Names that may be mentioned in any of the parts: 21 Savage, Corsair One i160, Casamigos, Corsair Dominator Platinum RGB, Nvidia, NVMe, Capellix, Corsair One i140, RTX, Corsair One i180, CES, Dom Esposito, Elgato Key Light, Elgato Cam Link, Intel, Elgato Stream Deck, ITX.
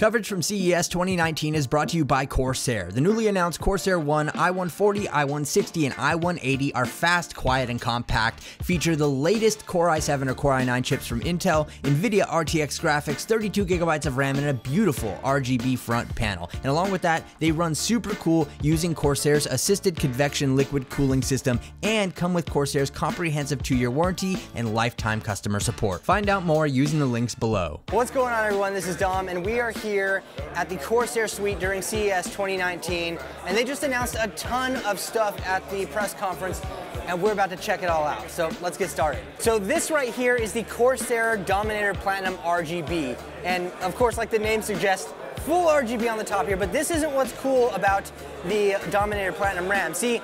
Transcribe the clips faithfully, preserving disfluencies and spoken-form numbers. Coverage from C E S twenty nineteen is brought to you by Corsair. The newly announced Corsair One, i one forty, i one sixty, and i one eighty are fast, quiet, and compact, feature the latest Core i seven or Core i nine chips from Intel, Nvidia R T X graphics, thirty-two gigabytes of RAM, and a beautiful R G B front panel. And along with that, they run super cool using Corsair's assisted convection liquid cooling system and come with Corsair's comprehensive two-year warranty and lifetime customer support. Find out more using the links below. What's going on, everyone? This is Dom, and we are here here at the Corsair Suite during C E S twenty nineteen, and they just announced a ton of stuff at the press conference, and we're about to check it all out. So let's get started. So this right here is the Corsair Dominator Platinum R G B, and of course, like the name suggests, full R G B on the top here, but this isn't what's cool about the Dominator Platinum RAM. See,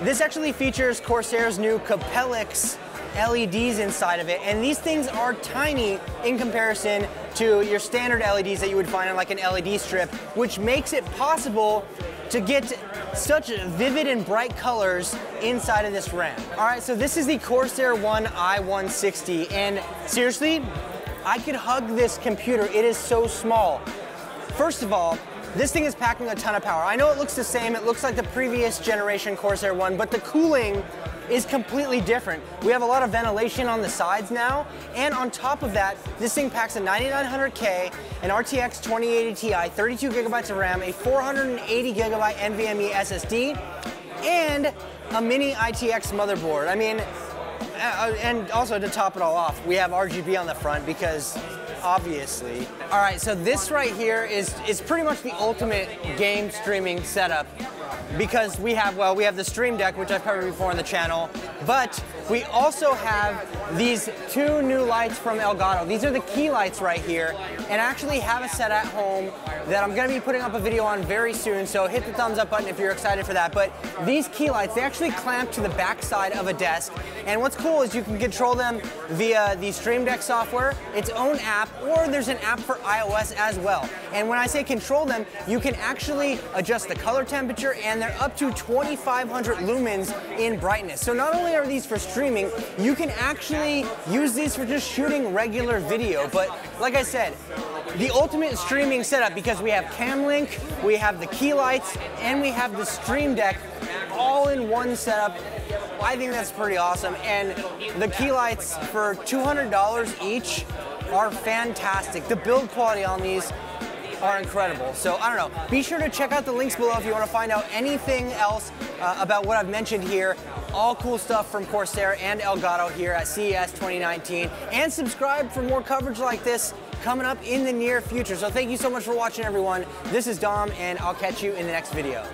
this actually features Corsair's new Capellix L E Ds inside of it, and these things are tiny in comparison to your standard L E Ds that you would find on like an L E D strip, which makes it possible to get such vivid and bright colors inside of this RAM. All right, so this is the Corsair One i one sixty, and seriously, I could hug this computer. It is so small. First of all, this thing is packing a ton of power. I know it looks the same. It looks like the previous generation Corsair One, but the cooling is completely different. We have a lot of ventilation on the sides now, and on top of that, this thing packs a ninety-nine hundred K, an R T X twenty eighty T I, thirty-two gigabytes of RAM, a four hundred eighty gigabyte NVMe S S D, and a mini I T X motherboard. I mean, and also to top it all off, we have R G B on the front because obviously. All right, so this right here is, is pretty much the ultimate game streaming setup, because we have, well, we have the Stream Deck, which I've covered before on the channel, but we also have these two new lights from Elgato. These are the key lights right here, and I actually have a set at home that I'm gonna be putting up a video on very soon, so hit the thumbs up button if you're excited for that. But these key lights, they actually clamp to the backside of a desk, and what's cool is you can control them via the Stream Deck software, its own app, or there's an app for iOS as well. And when I say control them, you can actually adjust the color temperature, and they're up to twenty-five hundred lumens in brightness. So not only are these for streaming, you can actually use these for just shooting regular video. But like I said, the ultimate streaming setup, because we have Cam Link, we have the key lights, and we have the Stream Deck all in one setup. I think that's pretty awesome. And the key lights for two hundred dollars each are fantastic. The build quality on these are incredible. So I don't know, be sure to check out the links below if you want to find out anything else uh, about what I've mentioned here. All cool stuff from Corsair and Elgato here at C E S twenty nineteen, and subscribe for more coverage like this coming up in the near future. So thank you so much for watching, everyone. This is Dom, and I'll catch you in the next video.